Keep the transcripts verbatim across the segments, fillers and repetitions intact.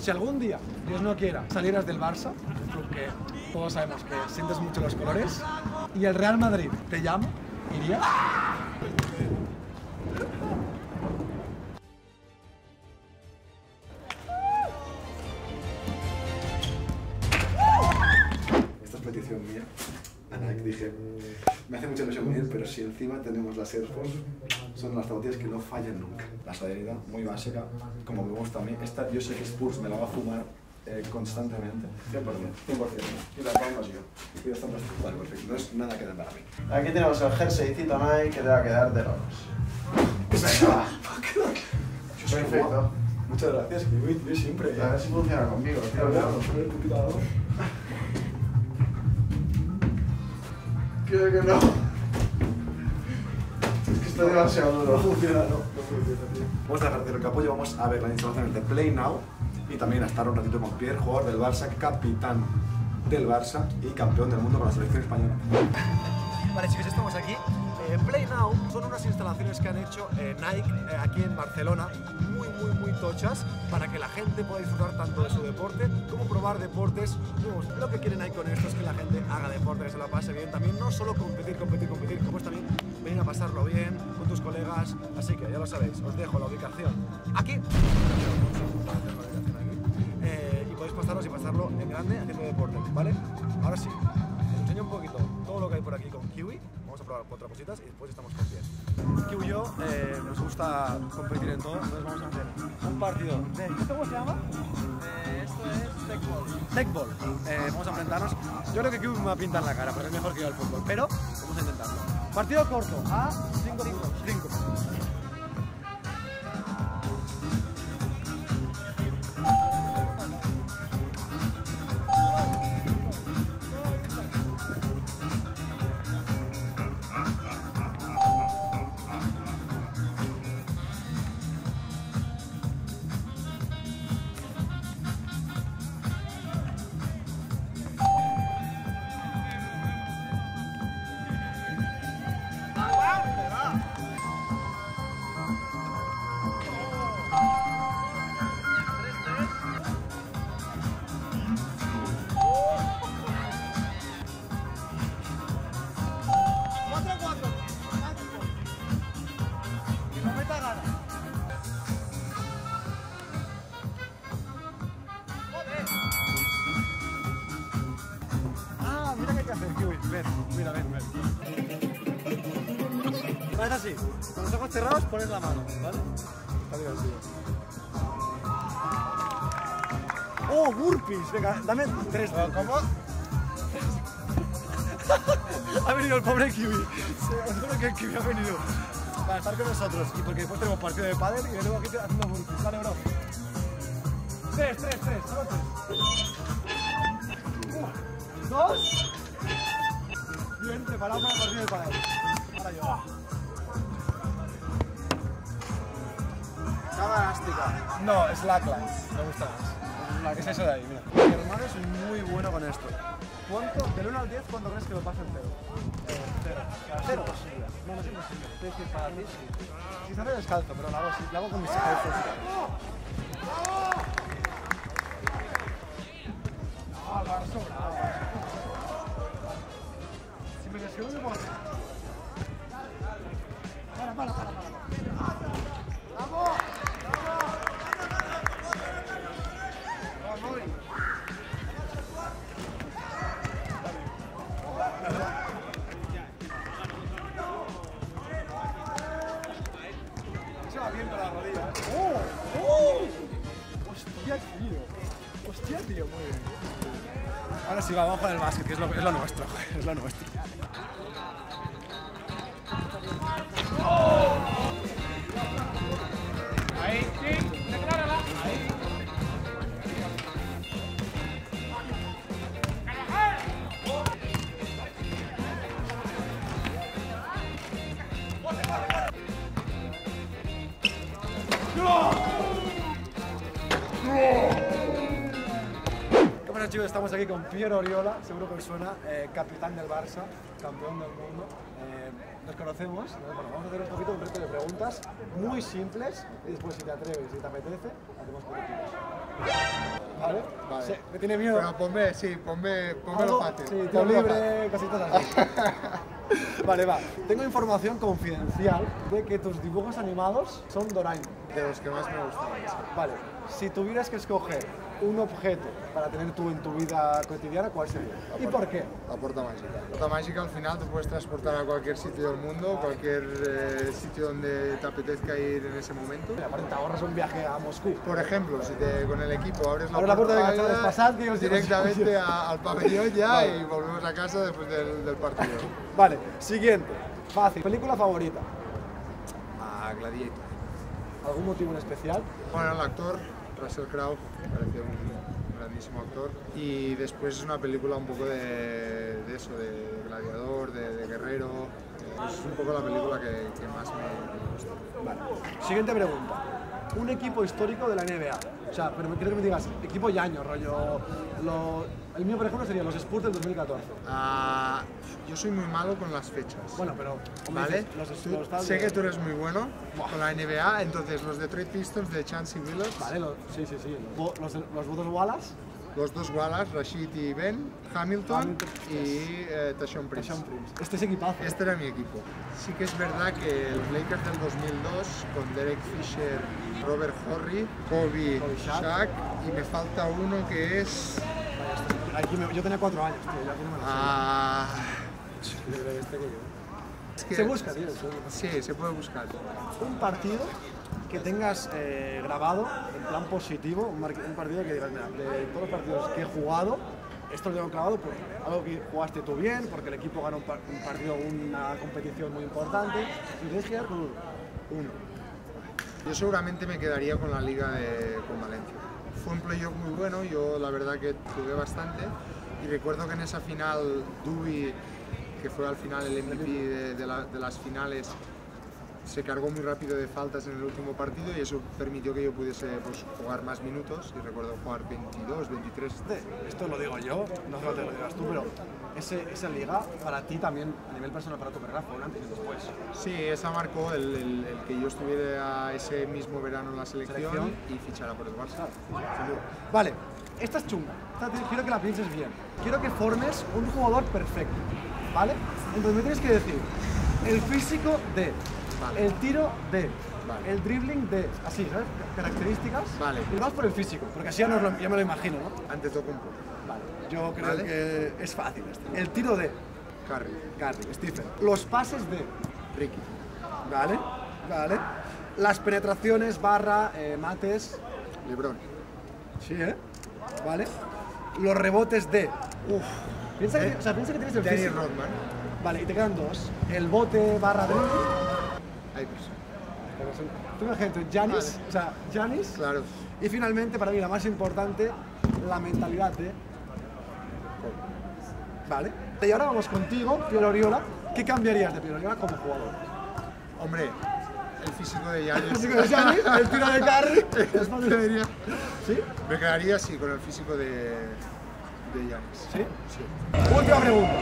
Si algún día, Dios no quiera, salieras del Barça, un club que todos sabemos que sientes mucho los colores, y el Real Madrid te llama, ¿irías? Esta es petición mía. A Nike dije, me hace mucha ilusión venir, pero si encima tenemos las Air Force, son las zapatillas que no fallan nunca. La sudadera muy básica, como me gusta a mí. Esta yo sé que Spurs me la va a fumar eh, constantemente. cien por cien. cien por cien. Y las pongo yo. Y están bastante. Vale, perfecto. No es nada que dar para mí. Aquí tenemos el jerseycito Nike que te va a quedar de locos. Perfecto. Muchas gracias, Kiwi. Yo siempre. A ver si funciona conmigo. Creo que no. Es que está demasiado duro. No funciona, no. No funciona, tío. Vamos a hacer el capo y vamos a ver las instalaciones de Play Now y también a estar un ratito con Pierre, jugador del Barça, capitán del Barça y campeón del mundo con la selección española. Vale, chicos, estamos aquí. Eh, Play Now son unas instalaciones que han hecho eh, Nike eh, aquí en Barcelona, muy, muy, muy tochas, para que la gente pueda disfrutar tanto de su deporte como probar deportes nuevos. Lo que quiere Nike con esto es que la gente haga deporte, que se la pase bien. También no solo competir, competir, competir, como es también venir a pasarlo bien con tus colegas. Así que ya lo sabéis, os dejo la ubicación aquí. Eh, y podéis pasaros y pasarlo en grande haciendo deporte, ¿vale? Ahora sí, os enseño un poquito todo lo que hay por aquí con Kiwi. Vamos a probar cuatro cositas y después estamos con pies. Kiwi y yo eh, nos gusta competir en todo, entonces vamos a hacer un partido de... ¿Esto cómo se llama? Eh, esto es Techball. Techball. Eh, vamos a enfrentarnos. Yo creo que Kiwi me va a pintar la cara, porque es mejor que yo al fútbol, pero vamos a intentarlo. Partido corto, a cinco minutos. Cinco. Vale, así, con los ojos cerrados pones la mano, ¿vale? Está divertido. ¡Oh, burpees! Venga, dame tres. ¿Cómo? Ha venido el pobre Kiwi. Os juro que el Kiwi ha venido para estar con nosotros y porque después tenemos partido de pádel y venimos aquí haciendo burpees. Vale, bro. Tres, tres, tres, solo tres. Uno, dos. Bien, preparado para el partido de pádel. Ahora yo. No, es la clase, me gusta más. Es eso de ahí, mira. Mi hermano es muy bueno con esto. ¿Cuánto? Del uno al diez, ¿cuánto crees que lo pasa en cero? Eh, cero. ¿Cero? No, no es imposible. Tienes que ir para mí. Si se hace descalzo, pero lo hago, lo hago con mis hijos. No, lo hago sobrado. Si me describo, me muero. Para, para, para, para. ¡Vamos! Ahora sí, vamos a jugar el básquet, que es lo, es lo nuestro, es lo nuestro. ¡Oh! Ahí, sí, declárala. Ahí. Chicos, estamos aquí con Pierre Oriola, seguro que os suena, eh, capitán del Barça, campeón del mundo. Eh, nos conocemos, ¿no? Bueno, vamos a hacer un poquito un reto de preguntas muy simples y después si te atreves y si te apetece, hacemos por equipos. ¿Vale? Vale. Sí, ¿me tiene miedo? Pero ponme, sí, ponme, ponme lo fácil. Sí, tiro libre, cositas así. Vale, va. Tengo información confidencial de que tus dibujos animados son Doraemon. De los que más me gustan. Vale. Si tuvieras que escoger un objeto para tener tú en tu vida cotidiana, ¿cuál sería? La ¿Y puerta, por qué? La puerta mágica. La puerta mágica al final te puedes transportar a cualquier sitio del mundo, cualquier eh, sitio donde te apetezca ir en ese momento. Y aparte te ahorras un viaje a Moscú. Por ejemplo, si te, con el equipo abres la Ahora puerta, la puerta vaya, pasar, Dios, directamente Dios. A, al pabellón ya vale. Y volvemos a casa después del, del partido. Vale, siguiente. Fácil. ¿Película favorita? Ah, Gladiador. ¿Algún motivo en especial? Bueno, el actor. Russell Crowe, me pareció un grandísimo actor. Y después es una película un poco de, de eso, de gladiador, de, de guerrero. Es un poco la película que, que más me gusta. Vale. Siguiente pregunta. Un equipo histórico de la N B A. O sea, pero quiero que me digas, equipo y año, rollo... Lo, el mío, por ejemplo, sería los Spurs del dos mil catorce. Ah, yo soy muy malo con las fechas. Bueno, pero... ¿Vale? Dices, los, los sé de... que tú eres muy bueno Buah. Con la N B A, entonces los Detroit Pistons de Chauncey Billups. Vale, lo, sí, sí, sí. Los, los, los dos Wallace. Los dos Wallace, Rashid y Ben, Hamilton, Hamilton y eh, Tayshaun Prince. Prince. Este es equipazo. Este era mi equipo. Sí que es verdad que los Lakers del dos mil dos, con Derek Fisher, Robert Horry, Kobe, Kobe Shaq, Shaq, y me falta uno que es... Aquí me... Yo tenía cuatro años, tío, yo aquí no me lo ah... este que yo. Es que... Se busca, tío. Sí, se puede buscar. Un partido... que tengas eh, grabado en plan positivo, un, un partido que digas, mira, de todos los partidos que he jugado, esto lo tengo grabado por algo que jugaste tú bien, porque el equipo ganó un, par un partido, una competición muy importante, y tienes que quedar con uno. Yo seguramente me quedaría con la liga de, con Valencia. Fue un playoff muy bueno, yo la verdad que jugué bastante, y recuerdo que en esa final Dubi, que fue al final el M V P de, de, la, de las finales, se cargó muy rápido de faltas en el último partido y eso permitió que yo pudiese pues, jugar más minutos y recuerdo jugar veintidós, veintitrés. Esto lo digo yo, no solo te lo digas tú, pero ese, esa liga para ti también a nivel personal para tu carrera fue un antes y después. Sí, esa marcó el, el, el que yo estuviera ese mismo verano en la selección, selección. Y fichara por el Barça. Vale, esta es chunga, esta te, quiero que la pienses bien. Quiero que formes un jugador perfecto, ¿vale? Entonces me tienes que decir el físico de... Vale. El tiro de, vale. El dribbling de, así, ¿sabes? Características. Vale. Y vas por el físico, porque así ya, nos lo, ya me lo imagino, ¿no? Ante todo, vale. Yo creo vale. que es fácil esto. El tiro de Curry. Curry, Stephen. Los pases de Ricky. Vale, vale. Las penetraciones, barra, eh, mates. LeBron. Sí, ¿eh? Vale. Los rebotes de. Uff. Piensa, eh, o sea, piensa que tienes el Danny físico. Rodman. Vale, y te quedan dos. El bote, barra, dribbling. Tú imagínate, Giannis, vale. o sea, Giannis, claro. Y finalmente, para mí, la más importante, la mentalidad de... Vale. Y ahora vamos contigo, Pierre Oriola. ¿Qué cambiarías de Pierre Oriola como jugador? Hombre, el físico de Giannis. El físico de Giannis, el tiro de Curry. ¿Sí? Me quedaría así, con el físico de, de Giannis. ¿Sí? Sí. Última pregunta.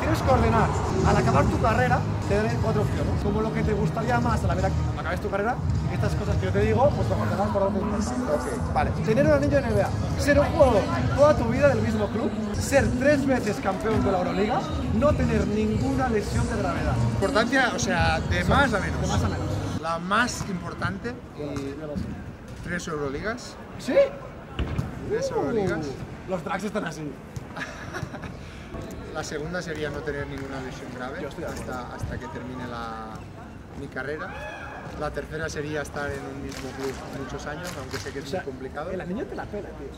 Tienes que ordenar, al acabar tu carrera, te daré cuatro opciones. Como lo que te gustaría más al acabar tu carrera, estas cosas que yo te digo, pues te ordenarán por dónde estás. Okay. Vale. Tener un anillo en N B A, ser un jugador toda tu vida del mismo club, ser tres veces campeón de la Euroliga, no tener ninguna lesión de gravedad. Importancia, o sea, de más a menos. De más a menos. La más importante y tres Euroligas. ¿Sí? Tres Euroligas. Uh, los tracks están así. La segunda sería no tener ninguna lesión grave hasta, hasta que termine la, mi carrera. La tercera sería estar en un mismo club muchos años, aunque sé que es o sea, muy complicado. El anillo te la pela, tío.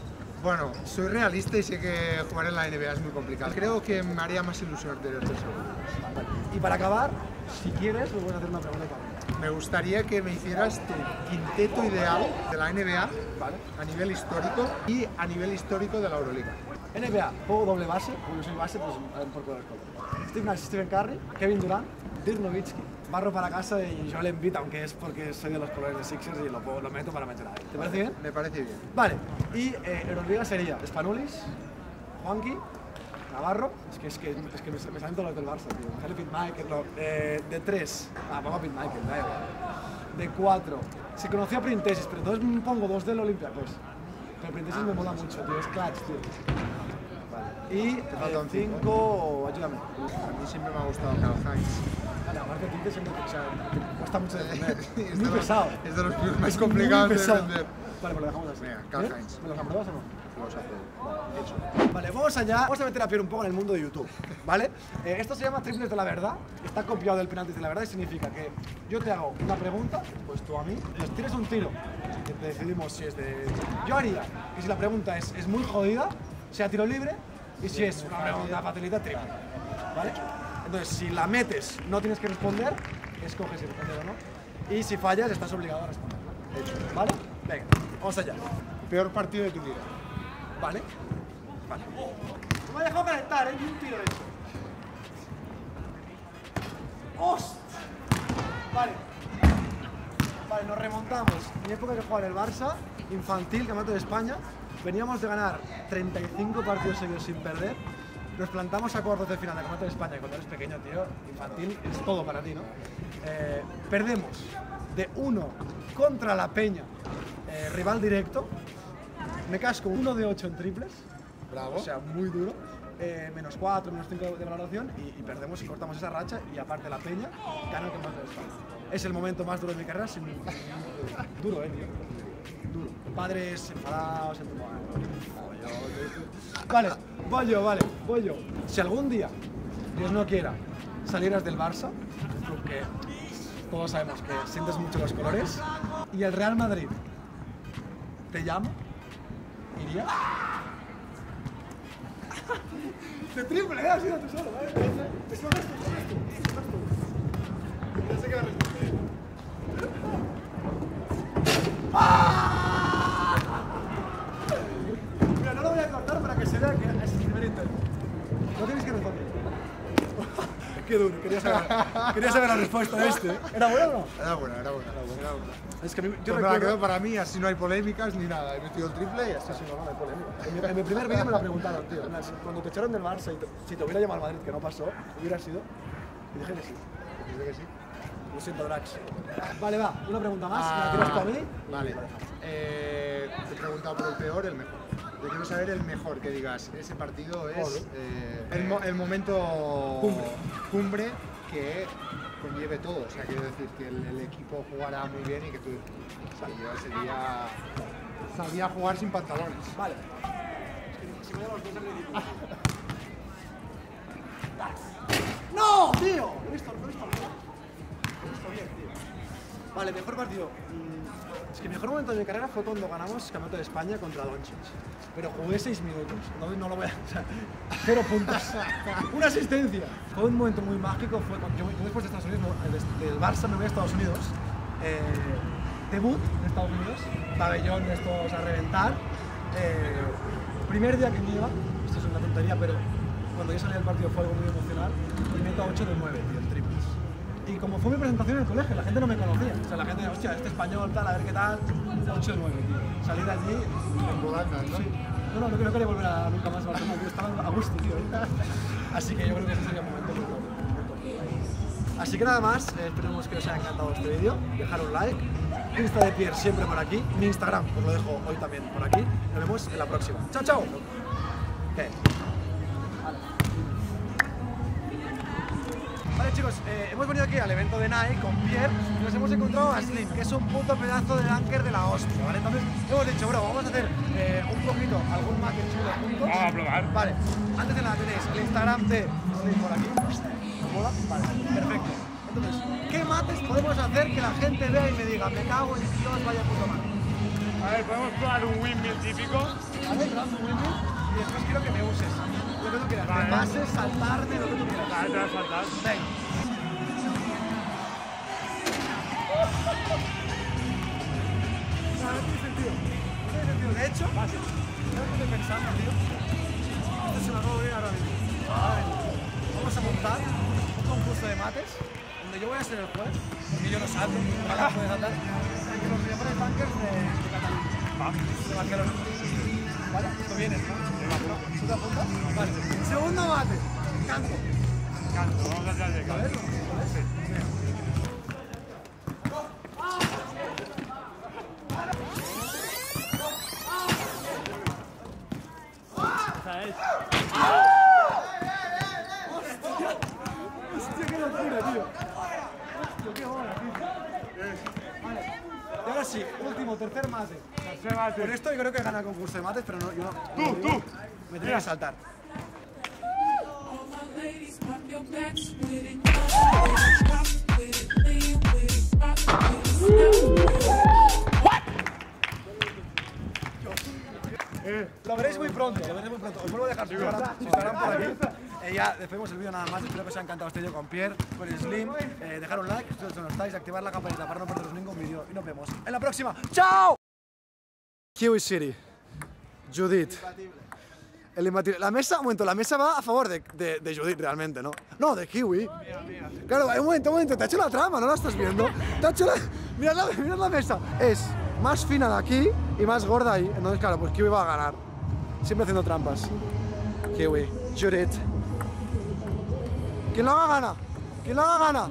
Bueno, soy realista y sé que jugar en la N B A es muy complicado. Creo que me haría más ilusión tener tres segundos. Vale. Y para acabar, si quieres, me voy a hacer una pregunta para mí. Me gustaría que me hicieras tu quinteto ideal de la N B A, vale. A nivel histórico y a nivel histórico de la Euroliga. N B A, juego doble base, porque soy base, pues a ver por cuál es. Steve Nash, Stephen Curry, Kevin Durant, Dirk Nowitzki, barro para casa y yo le invito, aunque es porque soy de los colores de Sixers y lo, puedo, lo meto para meter ahí. ¿Te parece bien? Me parece bien. Vale, y eh, Euroliga sería Spanulis, Juanqui, Navarro, es que, es que, es que me, me salen todos los del Barça, tío. Pit Michael, no, eh, de tres, ah, vamos a Pit Michael, da igual. De cuatro, se conocía Printezis, pero entonces pongo dos del Olympiacos. Pero Printezis me mola mucho, tío. Es clutch, tío. Vale. Y el cinco, ayúdame. A mí siempre me ha gustado Kyle Hines. Vale, aparte de Tinte siempre, o sea, cuesta mucho defender. Es muy pesado. Es de los pibes más complicados de defender. Vale, pues lo dejamos así. Venga, Kyle Hines. ¿Me los apruebas o no? Vale, vamos allá, vamos a meter a Pierre un poco en el mundo de YouTube, ¿vale? Eh, esto se llama triples de la verdad, está copiado del penalti de la verdad y significa que yo te hago una pregunta, pues tú a mí, pues tienes un tiro, te decidimos si es de... Yo haría que si la pregunta es, es muy jodida, sea tiro libre, y si es una pregunta facilita, triple, ¿vale? Entonces, si la metes, no tienes que responder, escoges si responder o no, y si fallas, estás obligado a responder, ¿vale? Venga, vamos allá. Peor partido de tu vida. Vale, vale. No me dejó calentar, ¿eh? Ni un tiro de eso. ¡Hostia! Vale. Vale, nos remontamos. Mi época que jugaba en el Barça, infantil, campeonato de España. Veníamos de ganar treinta y cinco partidos seguidos sin perder. Nos plantamos a cuartos de final del campeonato de España. Cuando eres pequeño, tío, infantil es todo para ti, ¿no? Eh, perdemos de uno contra la Peña, eh, rival directo. Me casco uno de ocho en triples, bravo, o sea, muy duro, eh, menos cuatro, menos cinco de valoración y, y perdemos y cortamos esa racha y aparte la Peña gana el campeonato de España. Es el momento más duro de mi carrera, sin duda. Duro, eh, tío. Duro. Padres enfadados, en tu madre. Vale, voy yo, vale, voy yo. Si algún día, Dios no quiera, salieras del Barça, porque todos sabemos que sientes mucho los colores, y el Real Madrid te llama, ¿iría? ¡De triple! ¡Eh! ¡Has ido tú solo! ¿Vale? ¡Te sueltas tú! ¡Te sueltas tú! Ya sé que va a resistir. ¡Ah! Mira, no lo voy a cortar para que se vea que es el primer intento. No tienes que responder. ¡Qué duro! Quería saber, quería saber la respuesta de este. ¿Era buena o no? Era buena, era buena. Era buena. Era buena. Es que a mí, yo pues recuerdo... Para mí, así no hay polémicas ni nada. He metido el triple y así así no, no hay polémicas. En mi, en mi primer vídeo me lo preguntaron, tío. Cuando te echaron del Barça y te, si te hubiera llamado al Madrid, que no pasó, hubiera sido. Y dije que sí. Dije que sí. Lo siento, Drax. Vale, va. Una pregunta más. Ah, ¿la tienes para mí? Vale. Eh, te he preguntado por el peor, el mejor. Yo quiero saber el mejor, que digas. Ese partido es oh, eh, el, mo el momento cumbre, cumbre que... conlleve todo, o sea, quiero decir que el, el equipo jugara muy bien y que tú, o sea, yo ese día sabía jugar sin pantalones. Vale. Si me damos dos en ridículo. ¡No, tío! Lo he visto, lo he visto bien. Lo he visto bien, tío. Vale, mejor partido. Es que el mejor momento de mi carrera fue cuando ganamos Campeonato de España contra Lonchich. Pero jugué seis minutos, no, no lo voy a... O sea, cero puntos. Una asistencia. Fue un momento muy mágico, fue cuando yo, yo después de Estados Unidos, del Barça me voy a Estados Unidos. Eh, debut en Estados Unidos, pabellón de estos a reventar. Eh, primer día que me iba, esto es una tontería, pero cuando yo salí del partido fue algo muy emocional. Y meto a ocho de nueve, tío, en triples. Y como fue mi presentación en el colegio, la gente no me conocía. O sea, la gente decía, hostia, este español, tal, a ver qué tal. ocho nueve, tío. Salí de allí. En Bogotá, ¿no? Sí. No, no, no creo que le volver a nunca más a Barcelona. Yo estaba a gusto, tío. Así que yo creo que ese sería el momento. Así que nada más, eh, esperemos que os haya encantado este vídeo. Dejar un like. Insta de Pierre siempre por aquí. Mi Instagram os lo dejo hoy también por aquí. Nos vemos en la próxima. ¡Chao, chao! Okay. Vale, chicos, eh, hemos venido aquí al evento de Nike con Pierre y nos hemos encontrado a Slim, que es un puto pedazo de dunker de la hostia, ¿vale? Entonces hemos dicho, bro, vamos a hacer eh, un poquito, algún maker chulo juntos. Vamos a probar. Vale, antes de nada tenéis el Instagram de Slim por aquí. ¿Os mola? Vale, perfecto. Entonces, ¿qué mates podemos hacer que la gente vea y me diga, me cago en Dios, vaya puto mal? A ver, podemos probar un windmill típico. Vale, probamos un windmill y después quiero que me uses. Lo que tú quieras, vale. Te pases, saltar, de lo que tú quieras. Vale, te vas a saltar. Venga. No, no tiene sentido. No tiene sentido. De hecho, vale. ¿Sabes qué estoy pensando, tío? Esto se me acabo de ir ahora mismo. Vale. Vamos a montar un concurso de mates, donde yo voy a ser el juez, porque yo no salto, ojalá pueda saltar, que los mejores bankers de, de Cataluña. Vamos. De Barcelona. Vale, tú vienes, ¿no? ¿Tú te apuntas? Vale. Segundo mate. Canto. Canto. Vamos a hacer de canto. ¿Vale? esa es. ¡Hostia! ¡Hostia, qué locura, tío! ¡Hostia, qué bola, tío! Vale. Y ahora sí, último, tercer mate. Tercer mate. Con esto yo creo que gana el concurso de mates, pero no, yo no. ¡Tú, tú! Me tenía que saltar. Eh, lo veréis muy pronto, lo veréis muy pronto. Os vuelvo a dejar su Instagram por aquí. Eh, ya despedimos el vídeo nada más. Espero que os haya encantado este vídeo con Pierre, con Slim. Eh, dejar un like, si no estáis, activar la campanita para no perderos ningún vídeo. Y nos vemos en la próxima. ¡Chao! Kiwi City. Judith. El imbatible. La mesa, un momento, la mesa va a favor de, de, de Judith realmente, ¿no? No, de Kiwi. Claro, un momento, un momento. Te ha hecho la trama, ¿no la estás viendo? Te ha hecho la... Mirad la, mirad la mesa. Es... más fina de aquí y más gorda ahí. Entonces, claro, pues Kiwi va a ganar. Siempre haciendo trampas. Kiwi, Judith. ¿Quién lo haga gana? ¿Quién lo haga gana?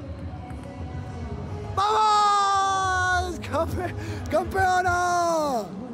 ¡Vamos! ¡Campe ¡Campeona!